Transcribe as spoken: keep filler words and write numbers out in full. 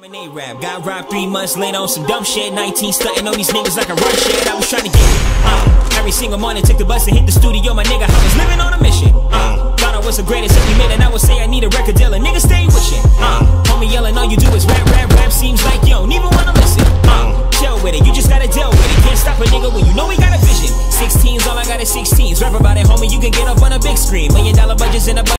Got robbed three months late on some dumb shit. nineteen stunting on these niggas like a rush shit. I was trying to get uh, every single morning, took the bus and hit the studio. My nigga, I was living on a mission. Uh, thought I was the greatest if you made, and I would say I need a record dealer. Nigga, stay wishing. Uh, homie yelling, all you do is rap, rap, rap. Seems like you don't even wanna listen. Uh, chill with it, you just gotta deal with it. Can't stop a nigga when you know he got a vision. sixteens, all I got is sixteens. Rap about it, homie, you can get up on a big screen. Million dollar budgets in a budget.